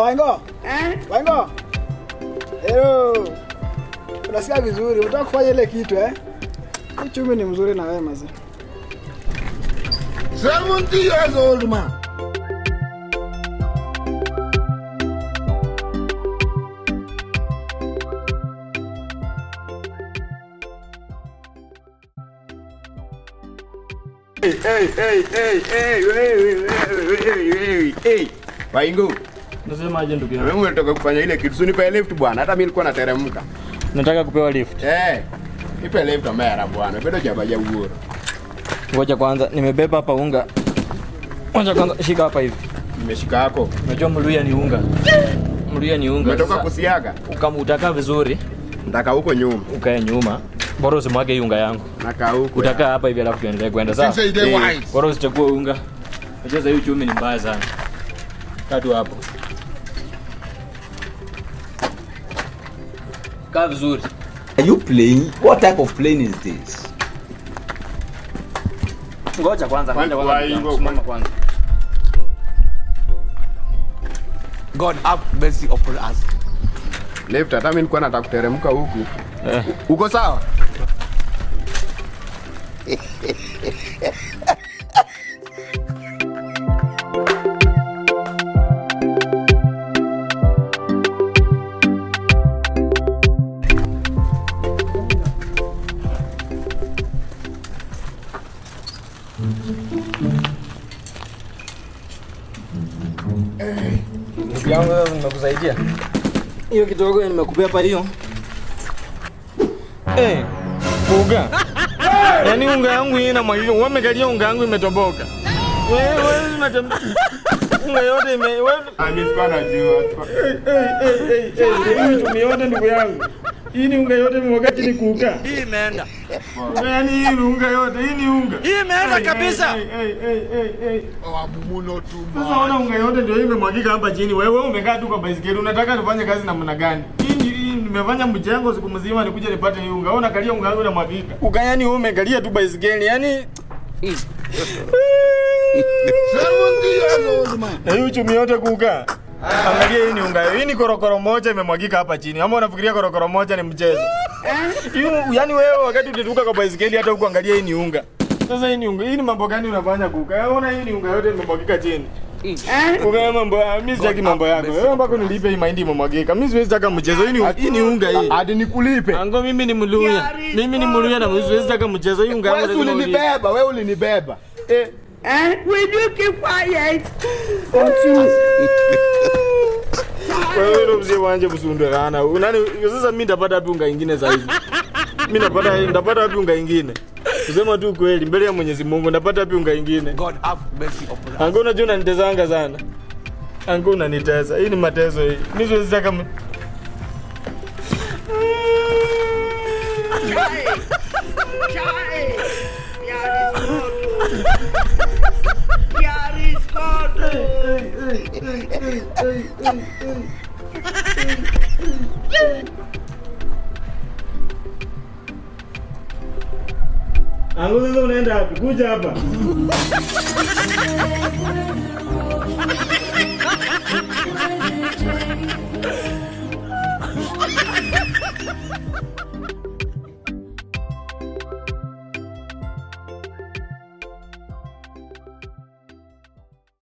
Wango. Wango. Hello. Unasikia vizuri? Unataka kufanya ile kitu eh? Uchumi ni mzuri na wewe mzee. 70 years old man. Hey. Waingo. Nasema je ndugu yangu. Wewe unataka kufanya ile kitu unipe lift bwana. Hata mimi nilikuwa nateremka. Nataka kupewa lift. Eh. Nipe lift mara bwana. Bado jabaja ugoro. Ngoja kwanza nimebeba hapa unga. Ngoja kwanza shika hapa hivi. Nimeshika yako. Unajua mluya ni unga. Mluya ni unga. Umetoka kusiaga. Kama utaka vizuri, nataka huko nyuma. Ukae nyuma. Bora usimwage unga yangu. Nakaa huko. Utakaa hapa hivi alafu tuendelee kwenda sawa. Bora usichukue unga. Unajua hiyo chumi ni mbaya sana. Katu hapo. Kaa vizuri. Are you playing? What type of plane is this? Ngoja kwanza nenda kwanza. God have mercy upon us. Left hata mimi nilikuwa nataka kuteremka huku. Uko sawa? Yangu nimekusaidia. Hiyo kidogo nimekupea pale hiyo. Eh, unga. Yaani unga yangu ina mwagika. Umeangalia unga yangu imetoboka. Wewe unatambia. Unga yote ime wewe amespa na jua. Tumeona ndugu yangu. Hii ni unga yote wakati ni kuuka. Hii imeenda. Yaani hii ni unga yote, hii ni unga. Hii imeenda kabisa. Awabuno tu. Sasa unaona unga yote ndio imemwagika hapa chini. Wewe umekaa tu kwa baisikeli. Unataka tufanye kazi namna gani? Nimefanya mjengo siku mzima nikuja nipate hii unga. Unaona kalia unga yule mwagika. Uga yani wewe umeangalia tu baisikeli. Yaani na hiyo chumi yote kuuka. Angalia hii ni unga. Hii ni korokoro moja imemwagika hapa chini. Ama unafikiria korokoro moja ni mchezo? Yaani wewe wakati utetuka kwa baisikeli hata huko angalia hii ni unga. Sasa hii ni unga. Hii ni mambo gani unafanya kuuka? Unaona hii ni unga yote imemwagika chini. Uwe mambo, mimi sitaki mambo yako. Wewe mpaka unilipe hii mahindi imemwagika. Mimi siwezi taka mchezo. Hii ni unga hii. Hadi nikulipe. Ango mimi ni mluya. Mimi ni mluya na siwezi taka mchezo. Hii unga yangu lazima ulipe. Wewe ulinibeba. Will you keep quiet? Wewe ndo mzee wanje busundurana. Unani sasa mimi ndapata wapi unga nyingine za hizo? Mimi ndapata wapi unga nyingine? Kusema tu kweli mbele ya Mwenyezi Mungu ndapata wapi unga nyingine? God have mercy upon us. Ango unajua unanitezanga sana. Ango unaniteza. Hii ni matezo hii. Mimi siwezi saka mimi. Chai. Anguza unaenda kuja hapa.